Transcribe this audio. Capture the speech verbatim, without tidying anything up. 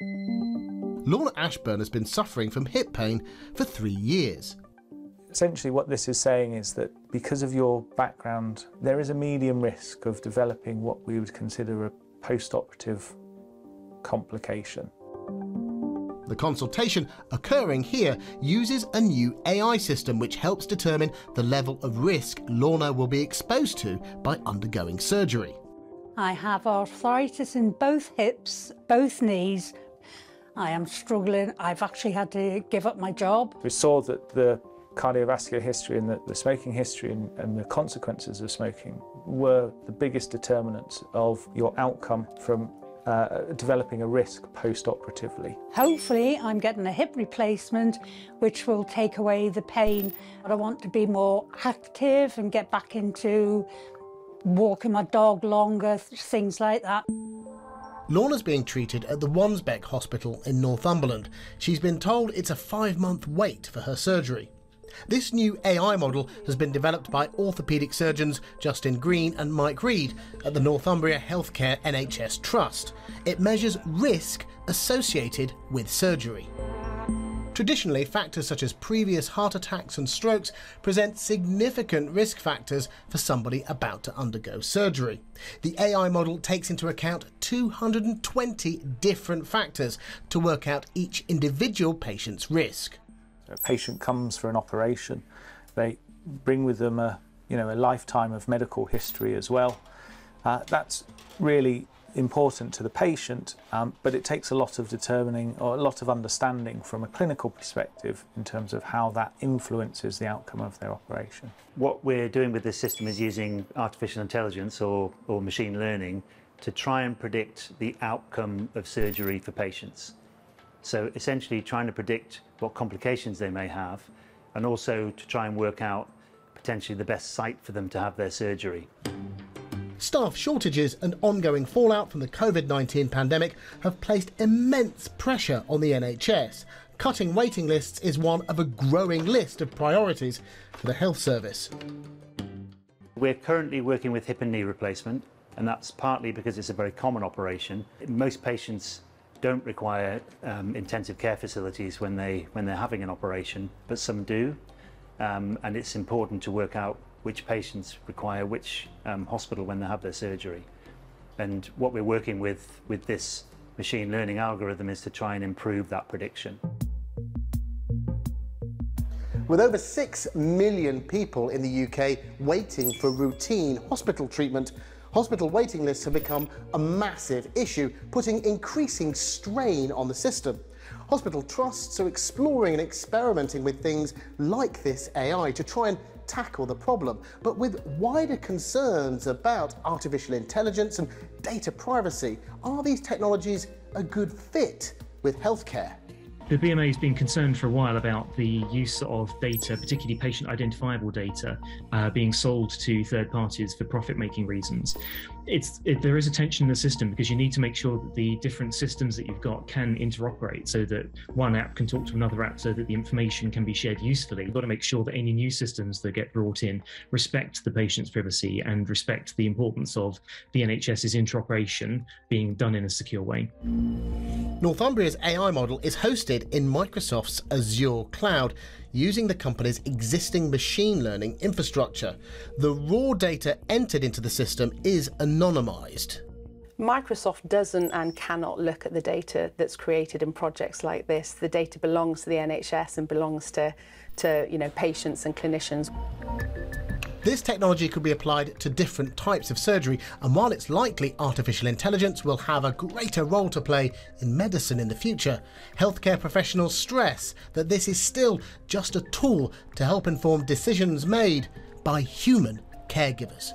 Lorna Ashburn has been suffering from hip pain for three years. Essentially what this is saying is that because of your background, there is a medium risk of developing what we would consider a post-operative complication. The consultation occurring here uses a new A I system which helps determine the level of risk Lorna will be exposed to by undergoing surgery. I have arthritis in both hips, both knees. I am struggling. I've actually had to give up my job. We saw that the cardiovascular history and the, the smoking history and, and the consequences of smoking were the biggest determinants of your outcome from Uh, developing a risk post-operatively. Hopefully I'm getting a hip replacement which will take away the pain. But I want to be more active and get back into walking my dog longer, things like that. Lorna's being treated at the Wansbeck Hospital in Northumberland. She's been told it's a five-month wait for her surgery. This new A I model has been developed by orthopaedic surgeons Justin Green and Mike Reed at the Northumbria Healthcare N H S Trust. It measures risk associated with surgery. Traditionally, factors such as previous heart attacks and strokes present significant risk factors for somebody about to undergo surgery. The A I model takes into account two hundred twenty different factors to work out each individual patient's risk. A patient comes for an operation, they bring with them a, you know, a lifetime of medical history as well. Uh, that's really important to the patient, um, but it takes a lot of determining or a lot of understanding from a clinical perspective in terms of how that influences the outcome of their operation. What we're doing with this system is using artificial intelligence or, or machine learning to try and predict the outcome of surgery for patients. So essentially trying to predict what complications they may have and also to try and work out potentially the best site for them to have their surgery. Staff shortages and ongoing fallout from the COVID nineteen pandemic have placed immense pressure on the N H S. Cutting waiting lists is one of a growing list of priorities for the health service. We're currently working with hip and knee replacement, and that's partly because it's a very common operation. Most patients don't require um, intensive care facilities when they when they're having an operation, but some do, um, and it's important to work out which patients require which um, hospital when they have their surgery. And what we're working with with this machine learning algorithm is to try and improve that prediction. With over six million people in the U K waiting for routine hospital treatment, hospital waiting lists have become a massive issue, putting increasing strain on the system. Hospital trusts are exploring and experimenting with things like this A I to try and tackle the problem, but with wider concerns about artificial intelligence and data privacy. Are these technologies a good fit with healthcare? The B M A has been concerned for a while about the use of data, particularly patient identifiable data, uh, being sold to third parties for profit-making reasons. It's, it, there is a tension in the system because you need to make sure that the different systems that you've got can interoperate so that one app can talk to another app so that the information can be shared usefully. You've got to make sure that any new systems that get brought in respect the patient's privacy and respect the importance of the NHS's interoperation being done in a secure way. Northumbria's A I model is hosted in Microsoft's Azure cloud using the company's existing machine learning infrastructure. The raw data entered into the system is anonymised. Microsoft doesn't and cannot look at the data that's created in projects like this. The data belongs to the N H S and belongs to, to you know, patients and clinicians. This technology could be applied to different types of surgery, and while it's likely artificial intelligence will have a greater role to play in medicine in the future, healthcare professionals stress that this is still just a tool to help inform decisions made by human caregivers.